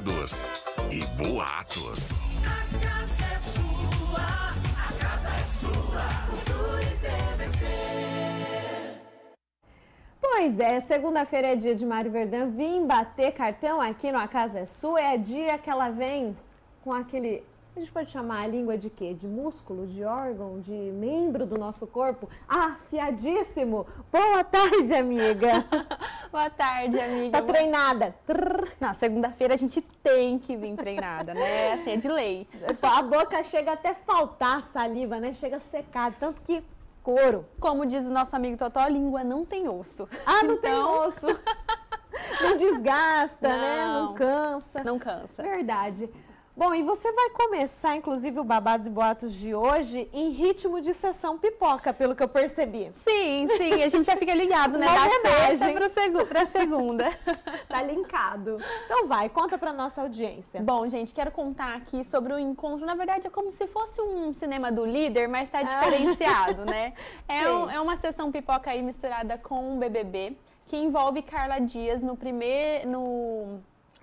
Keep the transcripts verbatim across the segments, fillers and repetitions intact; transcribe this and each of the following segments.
babados e boatos. A casa é sua, a casa é sua, o B B B. Pois é, segunda-feira é dia de Mário Verdão. Vim bater cartão aqui no A Casa é Sua. É dia que ela vem com aquele... A gente pode chamar a língua de quê? De músculo, de órgão, de membro do nosso corpo? Afiadíssimo! Boa tarde, amiga! Boa tarde, amiga! Tá treinada! Na segunda-feira a gente tem que vir treinada, né? Assim, é de lei. A boca chega até faltar saliva, né? Chega a secar, tanto que couro. Como diz o nosso amigo Totó, a língua não tem osso. Ah, não então... tem osso! Não desgasta, não, né? Não cansa. Não cansa. Verdade. Bom, e você vai começar, inclusive, o Babados e Boatos de hoje em ritmo de sessão pipoca, pelo que eu percebi. Sim, sim, a gente já fica ligado, né? Da sexta pra, seg pra segunda. Tá linkado. Então vai, conta pra nossa audiência. Bom, gente, quero contar aqui sobre o encontro. Na verdade, é como se fosse um cinema do líder, mas tá diferenciado, ah. né? É, um, é uma sessão pipoca aí misturada com o B B B, que envolve Carla Dias no primeiro... No...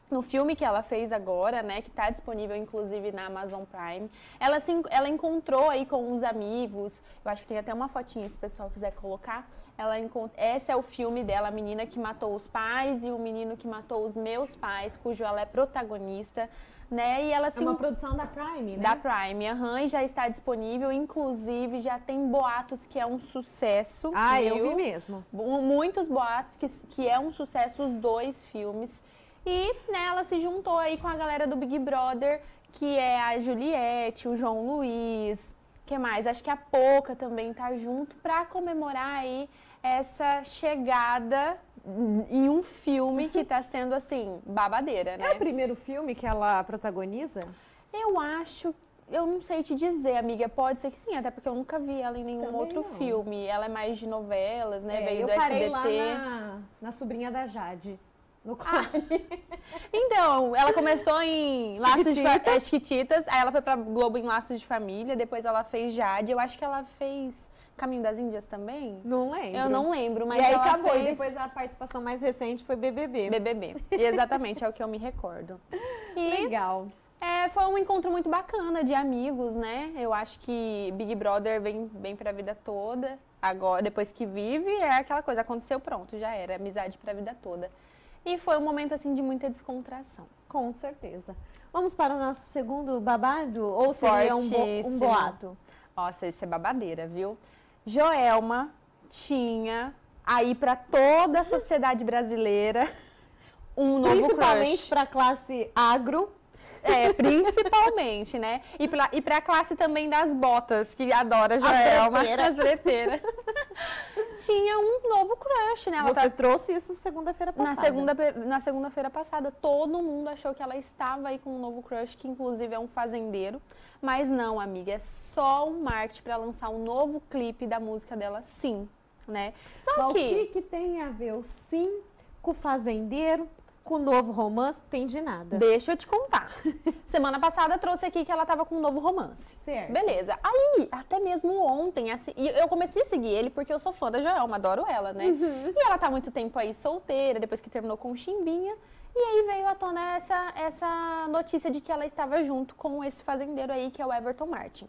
No filme que ela fez agora, né, que está disponível inclusive na Amazon Prime, ela, se, ela encontrou aí com os amigos, eu acho que tem até uma fotinha se o pessoal quiser colocar, ela encont... esse é o filme dela, A Menina que Matou os Pais e o Menino que Matou os Meus Pais, cujo ela é protagonista, né, e ela se... É uma produção da Prime, né? Da Prime, aham, e já está disponível, inclusive já tem boatos que é um sucesso. Ah, viu? Eu vi mesmo. Muitos boatos que, que é um sucesso, os dois filmes. E né, ela se juntou aí com a galera do Big Brother, que é a Juliette, o João Luiz, que mais? Acho que a Pocah também tá junto para comemorar aí essa chegada em um filme que tá sendo assim, babadeira, né? É o primeiro filme que ela protagoniza? Eu acho, eu não sei te dizer, amiga, pode ser que sim, até porque eu nunca vi ela em nenhum também outro não. filme. Ela é mais de novelas, né? É, veio eu do parei S B T. Lá na, na Sobrinha da Jade. No ah. Então, ela começou em Laços de Família, Chiquititas, aí ela foi pra Globo em Laços de Família, depois ela fez Jade, eu acho que ela fez Caminho das Índias também? Não lembro. Eu não lembro, mas e aí ela acabou, fez... E depois a participação mais recente foi B B B. B B B, exatamente, é o que eu me recordo. E... Legal. É, foi um encontro muito bacana de amigos, né? Eu acho que Big Brother vem, vem pra vida toda, agora, depois que vive, é aquela coisa, aconteceu, pronto, já era, amizade pra vida toda. E foi um momento, assim, de muita descontração. Com certeza. Vamos para o nosso segundo babado? Ou seria um, bo um boato? Nossa, isso é babadeira, viu? Joelma tinha aí para toda a sociedade brasileira um novo crush. Principalmente para a classe agro. É, principalmente, né? E pra, e pra classe também das botas, que adora Joelma, as leteiras. Tinha um novo crush, né? Ela Você tá... trouxe isso segunda-feira passada. Na segunda-feira na segunda-feira passada, todo mundo achou que ela estava aí com um novo crush, que inclusive é um fazendeiro. Mas não, amiga, é só um marketing pra lançar um novo clipe da música dela, Sim, né? Só Bom, que... O que, que tem a ver o Sim com o fazendeiro? Com o novo romance, tem de nada. Deixa eu te contar. Semana passada trouxe aqui que ela tava com um novo romance. Certo. Beleza. Aí, até mesmo ontem, assim, eu comecei a seguir ele porque eu sou fã da Joelma, adoro ela, né? Uhum. E ela tá há muito tempo aí solteira, depois que terminou com o Ximbinha. E aí veio à tona essa, essa notícia de que ela estava junto com esse fazendeiro aí, que é o Everton Martins.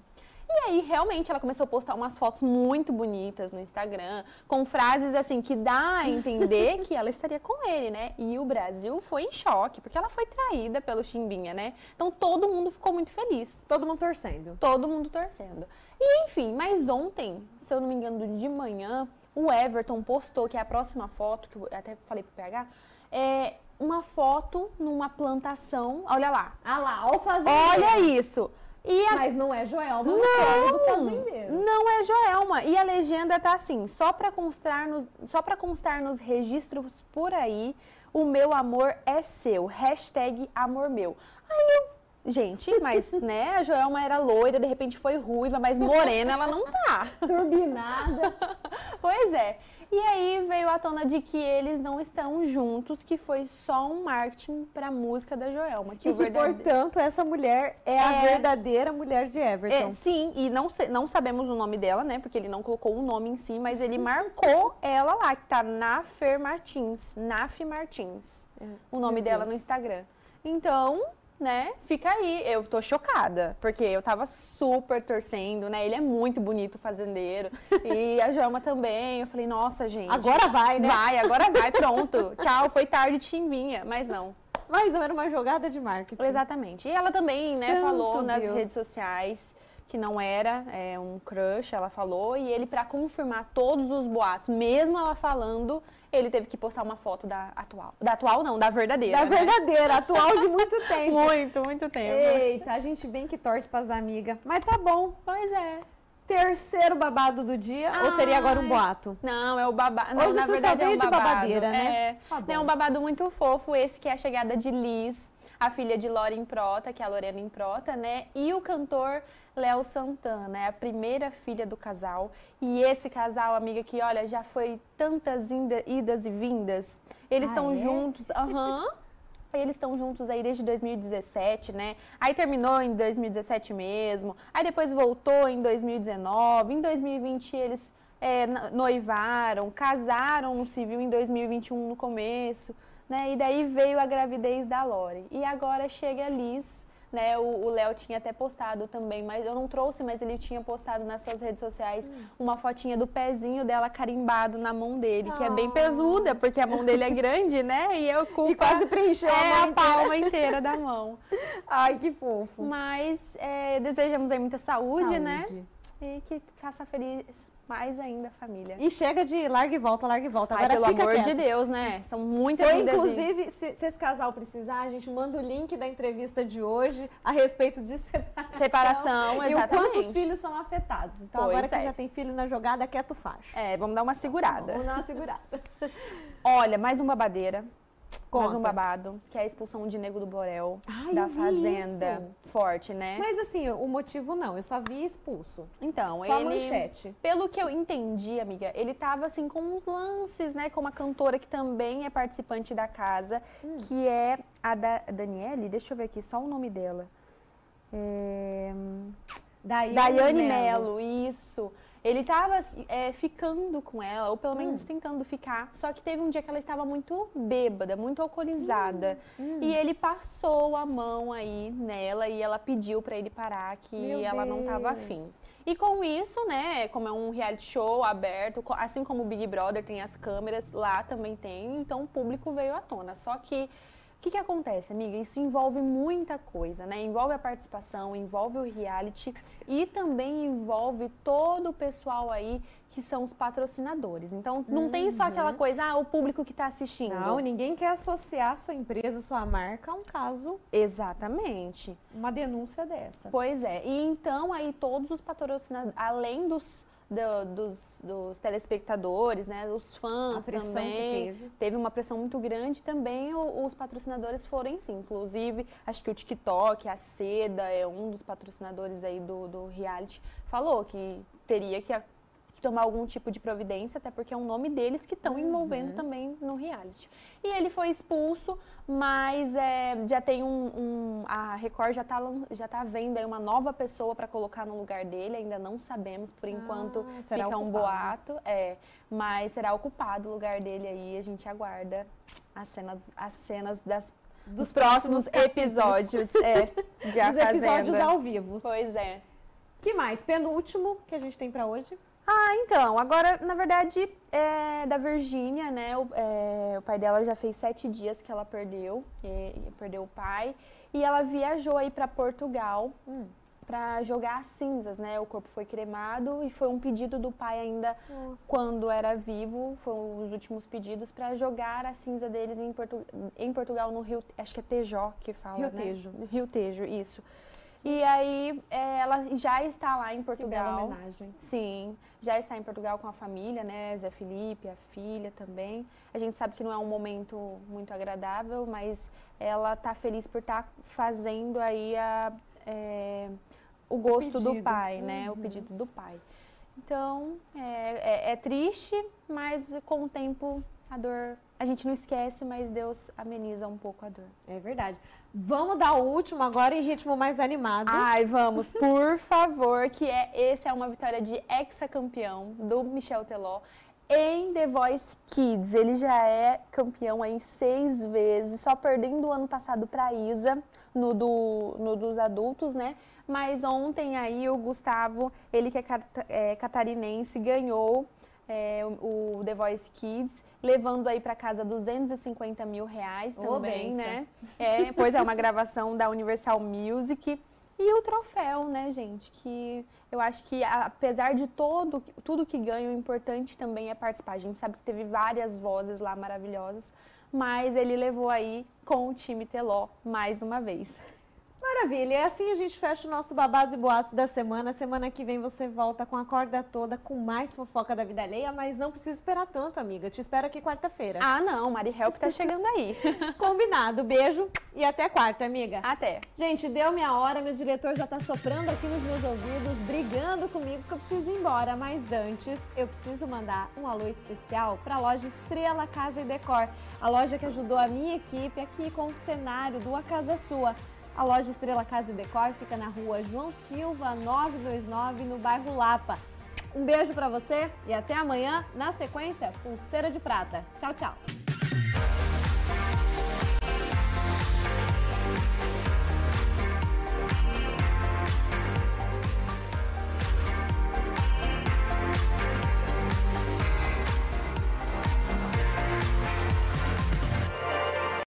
E aí, realmente, ela começou a postar umas fotos muito bonitas no Instagram, com frases, assim, que dá a entender que ela estaria com ele, né? E o Brasil foi em choque, porque ela foi traída pelo Ximbinha, né? Então, todo mundo ficou muito feliz. Todo mundo torcendo. Todo mundo torcendo. E, enfim, mas ontem, se eu não me engano, de manhã, o Everton postou, que é a próxima foto, que eu até falei pro P H, é... uma foto numa plantação, olha lá. Ah lá, o fazendeiro. Olha isso. E a... Mas não é Joelma, não, não é do fazendeiro. Não é Joelma. E a legenda tá assim, só para constar nos, só para constar nos registros por aí, o meu amor é seu, hashtag amor meu. Aí eu... Gente, mas, né, a Joelma era loira, de repente foi ruiva, mas morena ela não tá. Turbinada. Pois é. E aí veio à tona de que eles não estão juntos, que foi só um marketing pra música da Joelma. Que e o que, verdade... portanto, essa mulher é, é a verdadeira mulher de Everton. É, sim, e não, não sabemos o nome dela, né, porque ele não colocou o nome em si, mas ele marcou ela lá, que tá na Fer Martins, Naf Martins, é. o nome dela no Instagram. Então, né, fica aí. Eu tô chocada, porque eu tava super torcendo, né? Ele é muito bonito, fazendeiro. E a Joelma também. Eu falei, nossa, gente. Agora vai, né? Vai, agora vai, pronto. Tchau, foi tarde, Ximbinha. Mas não. Mas não, era uma jogada de marketing. Exatamente. E ela também, né, Santo falou Deus. nas redes sociais que não era é, um crush, ela falou. E ele, pra confirmar todos os boatos, mesmo ela falando, ele teve que postar uma foto da atual. Da atual não, da verdadeira. Da né? verdadeira, atual de muito tempo. Muito, muito tempo. Eita, a gente bem que torce pras amigas. Mas tá bom. Pois é. Terceiro babado do dia, Ai. ou seria agora um boato? Não, é o babado. Hoje na você verdade, é um de babado. babadeira, né? É, tá bom. É um babado muito fofo, esse que é a chegada de Liz, a filha de Lorena Improta, que é a Lorena Improta, né? E o cantor Léo Santana, é a primeira filha do casal. E esse casal, amiga, que olha, já foi tantas idas e vindas. Eles estão ah, é? juntos, aham. Uhum. Eles estão juntos aí desde dois mil e dezessete, né? Aí terminou em dois mil e dezessete mesmo. Aí depois voltou em dois mil e dezenove. Em dois mil e vinte eles é, noivaram, casaram no civil em dois mil e vinte e um no começo, né? E daí veio a gravidez da Lore. E agora chega a Liz, né? O Léo tinha até postado também, mas eu não trouxe, mas ele tinha postado nas suas redes sociais uma fotinha do pezinho dela carimbado na mão dele, oh. que é bem pesuda, porque a mão dele é grande, né? E eu culpa, e quase preencheu é, a, a palma inteira da mão. Ai, que fofo. Mas é, desejamos aí muita saúde, saúde, né? E que faça feliz mais ainda a família. E chega de larga e volta, larga e volta. Agora, Ai, pelo fica amor quieto. de Deus, né? São muitas Foi, Inclusive, se, se esse casal precisar, a gente manda o link da entrevista de hoje a respeito de separação. Separação, exatamente. E o quanto os filhos são afetados. Então, pois agora que é. já tem filho na jogada, quieto facho. É, vamos dar uma segurada. Tá bom, vamos dar uma segurada. Olha, mais uma babadeira. Conta. Mais um babado, que é a expulsão de Nego do Borel, Ai, da Fazenda. Isso. Forte, né? Mas assim, o motivo não, eu só vi expulso. Então, só ele... manchete. Pelo que eu entendi, amiga, ele tava assim com uns lances, né? Com uma cantora que também é participante da casa, hum. que é a da... Daniele, deixa eu ver aqui, só o nome dela. É... Daiane, Daiane Mello, isso. Ele tava é, ficando com ela, ou pelo menos hum. tentando ficar. Só que teve um dia que ela estava muito bêbada, muito alcoolizada. Hum. Hum. E ele passou a mão aí nela e ela pediu pra ele parar, que Meu ela Deus. não tava afim. E com isso, né, como é um reality show aberto, assim como o Big Brother tem as câmeras, lá também tem. Então o público veio à tona, só que... O que, que acontece, amiga? Isso envolve muita coisa, né? Envolve a participação, envolve o reality e também envolve todo o pessoal aí que são os patrocinadores. Então, não uhum. tem só aquela coisa, ah, o público que tá assistindo. Não, ninguém quer associar sua empresa, sua marca a um caso. Exatamente. Uma denúncia dessa. Pois é. E então, aí, todos os patrocinadores, além dos... Do, dos, dos telespectadores, né, os fãs também. A pressão que teve. Teve uma pressão muito grande também, o, os patrocinadores foram sim. Inclusive, acho que o TikTok, a Ceda, é um dos patrocinadores aí do, do reality, falou que teria que, que tomar algum tipo de providência, até porque é um nome deles que estão uhum. envolvendo também no reality. E ele foi expulso, mas é, já tem um, um... A Record já tá, já tá vendo aí uma nova pessoa para colocar no lugar dele, ainda não sabemos, por enquanto ah, será fica ocupado. um boato. É, mas será ocupado o lugar dele aí, a gente aguarda as cenas, as cenas das, dos, dos próximos, próximos episódios. É, de a Os Fazenda. episódios ao vivo. Pois é. Que mais? Penúltimo que a gente tem para hoje? Ah, então, agora, na verdade, é, da Virgínia, né, o, é, o pai dela já fez sete dias que ela perdeu, e, perdeu o pai, e ela viajou aí pra Portugal hum. pra jogar as cinzas, né, o corpo foi cremado e foi um pedido do pai ainda Nossa. quando era vivo, foram os últimos pedidos pra jogar a cinza deles em, Portu, em Portugal, no Rio, acho que é Tejó que fala, Rio né? Tejo. Rio Tejo, isso. E aí, ela já está lá em Portugal. Que bela homenagem. Sim, já está em Portugal com a família, né? Zé Felipe, a filha também. A gente sabe que não é um momento muito agradável, mas ela está feliz por estar fazendo aí a, é, o gosto o do pai, né? Uhum. O pedido do pai. Então, é, é, é triste, mas com o tempo a dor... A gente não esquece, mas Deus ameniza um pouco a dor. É verdade. Vamos dar o último agora em ritmo mais animado. Ai, vamos, por favor, que é, esse é uma vitória de hexacampeão do Michel Teló. em The Voice Kids. Ele já é campeão aí seis vezes, só perdendo o ano passado para Isa, no, do, no dos adultos, né? Mas ontem aí o Gustavo, ele que é, cat, é catarinense, ganhou é, o, o The Voice Kids, levando aí para casa duzentos e cinquenta mil reais também, oh, né? É, pois é, uma gravação da Universal Music. E o troféu, né, gente? Que eu acho que, apesar de todo, tudo que ganha, o importante também é participar. A gente sabe que teve várias vozes lá maravilhosas, mas ele levou aí com o time Teló mais uma vez. Maravilha! E assim a gente fecha o nosso Babados e Boatos da semana. Semana que vem você volta com a corda toda, com mais fofoca da vida alheia, mas não precisa esperar tanto, amiga. Te espero aqui quarta-feira. Ah, não. Mari Help tá chegando aí. Combinado. Beijo e até quarta, amiga. Até. Gente, deu minha hora. Meu diretor já tá soprando aqui nos meus ouvidos, brigando comigo que eu preciso ir embora. Mas antes, eu preciso mandar um alô especial pra loja Estrela Casa e Decor. A loja que ajudou a minha equipe aqui com o cenário do A Casa Sua. A loja Estrela Casa e Decor fica na rua João Silva, nove dois nove, no bairro Lapa. Um beijo pra você e até amanhã, na sequência, Pulseira de Prata. Tchau, tchau!